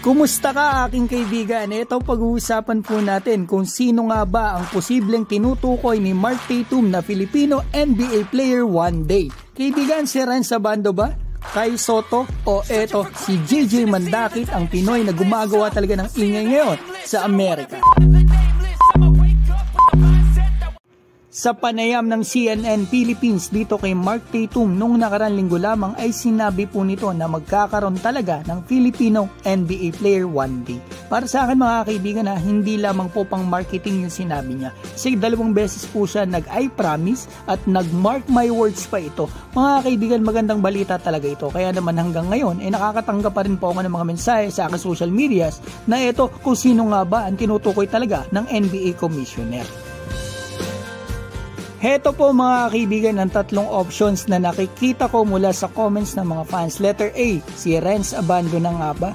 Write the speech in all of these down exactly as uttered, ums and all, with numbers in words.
Kumusta ka aking kaibigan? Ito pag-uusapan po natin kung sino nga ba ang posibleng tinutukoy ni Mark Tatum na Filipino N B A player one day. Kaibigan, si Rhenz Abando ba? Kai Sotto? O eto, si J J Mandaquil ang Pinoy na gumagawa talaga ng ingay ngayon sa Amerika. Sa panayam ng C N N Philippines dito kay Mark Tatum noong nakarang linggo lamang ay sinabi po nito na magkakaroon talaga ng Filipino N B A player one day. Para sa akin mga kaibigan ha, hindi lamang po pang marketing yung sinabi niya. Kasi dalawang beses po siya nag-I promise at nag-mark my words pa ito. Mga kaibigan, magandang balita talaga ito. Kaya naman hanggang ngayon ay eh, nakakatanggap pa rin po ako ng mga mensahe sa aking social medias na ito kung sino nga ba ang tinutukoy talaga ng N B A commissioner. Heto po mga kaibigan ang tatlong options na nakikita ko mula sa comments ng mga fans. Letter A, si Rhenz Abando na nga ba?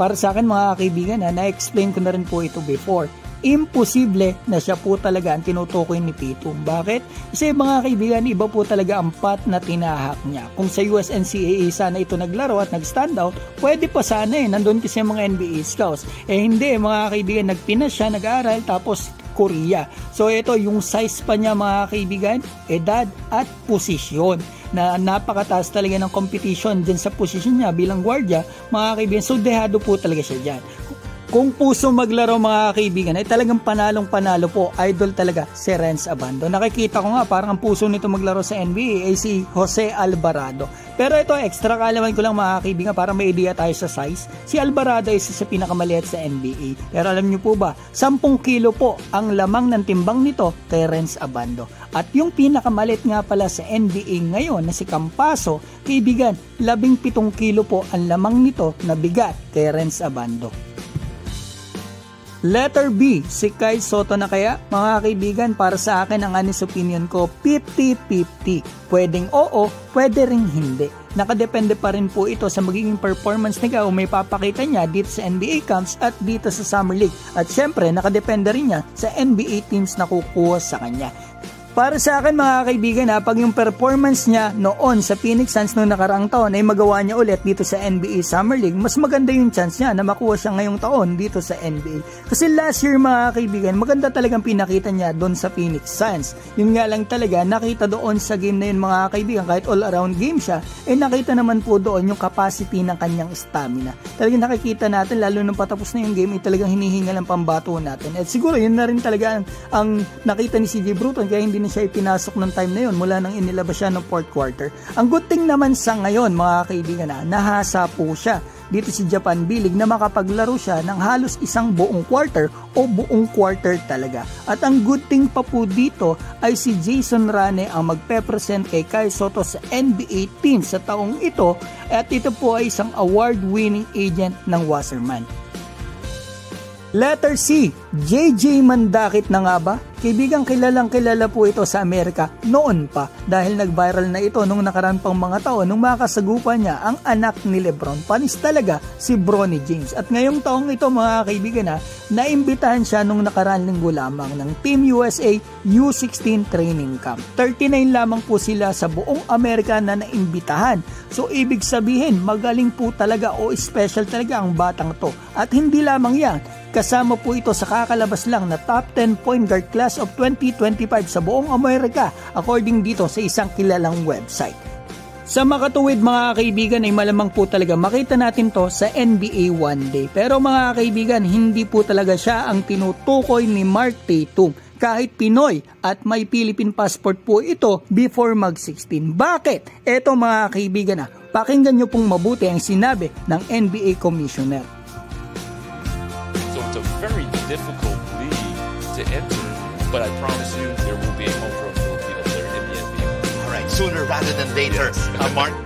Para sa akin mga kaibigan, na-explain ko na rin po ito before. Imposible na siya po talaga ang tinutukoy ni Tatum. Bakit? Kasi mga kaibigan, iba po talaga ang path na tinahak niya. Kung sa U S N C A A sana ito naglaro at nag-stand out, pwede pa sana eh. Nandun kasi mga N B A scouts. Eh hindi mga kaibigan, nagpinas siya, nag-aaral, tapos Korea. So ito yung size pa niya mga kaibigan, edad at posisyon na napakataas talaga ng competition din sa posisyon niya bilang guardia mga kaibigan. So dehado po talaga siya dyan. Kung puso maglaro mga kaibigan ay talagang panalong panalo po, idol talaga si Rhenz Abando. Nakikita ko nga parang ang puso nito maglaro sa N B A ay si Jose Alvarado. Pero ito extra kalaman ko lang mga kaibigan para may idea tayo sa size. Si Alvarado ay isa sa pinakamaliit sa N B A. Pero alam nyo po ba, sampung kilo po ang lamang ng timbang nito kay Rhenz Abando. At yung pinakamaliit nga pala sa N B A ngayon na si Campazo, kaibigan, labing pitong kilo po ang lamang nito na bigat kay Rhenz Abando. Letter B, si Kai Sotto na kaya? Mga kaibigan, para sa akin ang honest opinion ko, fifty fifty. Pwedeng oo, pwede ring hindi. Nakadepende pa rin po ito sa magiging performance niya o may papakita niya dito sa N B A camps at dito sa Summer League. At syempre, nakadepende rin niya sa N B A teams na kukuha sa kanya. Para sa akin mga kaibigan ha, pag yung performance niya noon sa Phoenix Suns noong nakaraang taon ay magawa niya ulit dito sa N B A Summer League, mas maganda yung chance niya na makuha siya ngayong taon dito sa N B A. Kasi last year mga kaibigan, maganda talagang pinakita niya doon sa Phoenix Suns. Yun nga lang talaga, nakita doon sa game na yun mga kaibigan, kahit all-around game siya, eh nakita naman po doon yung capacity ng kanyang stamina. Talagang nakikita natin, lalo nung patapos na yung game, eh, talagang hinihinga ng pambato natin. At siguro yun na rin talaga ang, ang nakita ni C J Bruton, kaya hindi siya ipinasok ng time na yun mula nang inilabas siya ng fourth quarter. Ang good thing naman sa ngayon mga kaibigan na nahasa po siya dito si Japan B-League na makapaglaro siya ng halos isang buong quarter o buong quarter talaga. At ang good thing pa po dito ay si Jason Rane ang magpe-present kay Kai Sotto sa N B A team sa taong ito at ito po ay isang award-winning agent ng Wasserman. Letter C, J J Mandaquil na nga ba? Kaibigan, kilalang kilala po ito sa Amerika noon pa dahil nag-viral na ito nung nakaraan pang mga taon nung makasagupa niya ang anak ni Lebron. Panis talaga si Bronny James. At ngayong taong ito mga kaibigan ha, naimbitahan siya nung nakaraan linggo lamang ng Team U S A U sixteen training camp. thirty-nine lamang po sila sa buong Amerika na naimbitahan. So ibig sabihin magaling po talaga o special talaga ang batang to. At hindi lamang yan, kasama po ito sa kakalabas lang na top ten point guard class of twenty twenty-five sa buong Amerika according dito sa isang kilalang website. Sa makatuwid mga kaibigan ay malamang po talaga makita natin to sa N B A one day. Pero mga kaibigan, hindi po talaga siya ang tinutukoy ni Mark Tatum. Kahit Pinoy at may Philippine passport po ito before mag sixteen. Bakit? Eto mga kaibigan na, pakinggan nyo pong mabuti ang sinabi ng N B A commissioner. It's a very difficult league to enter, but I promise you there will be a home for a Filipino player in the N B A. All right, sooner rather than later, yes. uh, Mark.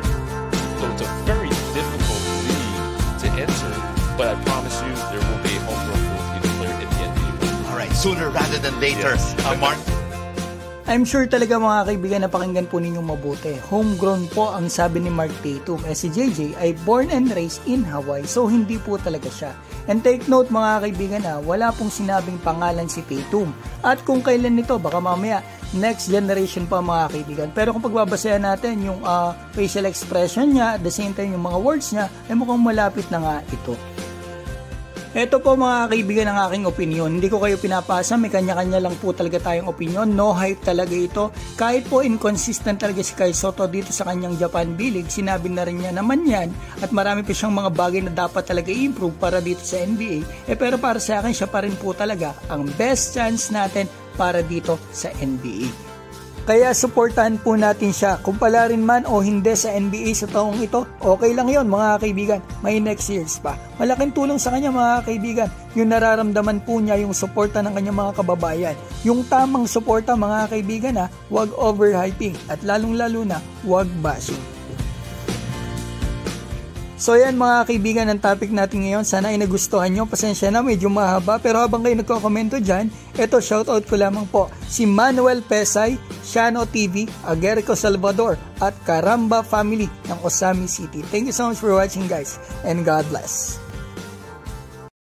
So it's a very difficult league to enter, but I promise you there will be a home for a Filipino player in the N B A. All right, sooner rather than later, yes. uh, Mark. I'm sure talaga mga kaibigan na pakinggan po ninyong mabuti. Homegrown po ang sabi ni Mark Tatum. Eh si J J ay born and raised in Hawaii, so hindi po talaga siya. And take note mga kaibigan na wala pong sinabing pangalan si Tatum. At kung kailan nito, baka mamaya next generation pa mga kaibigan. Pero kung pagbabasayan natin yung uh, facial expression niya, at the same time yung mga words niya, ay mukhang malapit na nga ito. Ito po mga kaibigan ang aking opinion. Hindi ko kayo pinapasa, may kanya-kanya lang po talaga tayong opinion. No hype talaga ito. Kahit po inconsistent talaga si Kai Sotto dito sa kanyang Japan B-League, sinabi na rin niya naman yan at marami pa siyang mga bagay na dapat talaga i-improve para dito sa N B A. Eh pero para sa akin siya pa rin po talaga ang best chance natin para dito sa N B A. Kaya suportahan po natin siya. Kung pala rin man o hindi sa N B A sa taong ito, okay lang yon mga kaibigan. May next years pa. Malaking tulong sa kanya mga kaibigan. Yung nararamdaman po niya yung suporta ng kanyang mga kababayan. Yung tamang suporta mga kaibigan ha, huwag overhyping at lalong lalo na huwag bashing. So yan mga kaibigan ang topic natin ngayon. Sana ay nagustuhan nyo. Pasensya na medyo mahaba pero habang kayo nagko-komento dyan, eto shoutout ko lamang po si Manuel Pesay, Shano T V, Agereko Salvador at Karamba Family ng Osami City. Thank you so much for watching guys and God bless.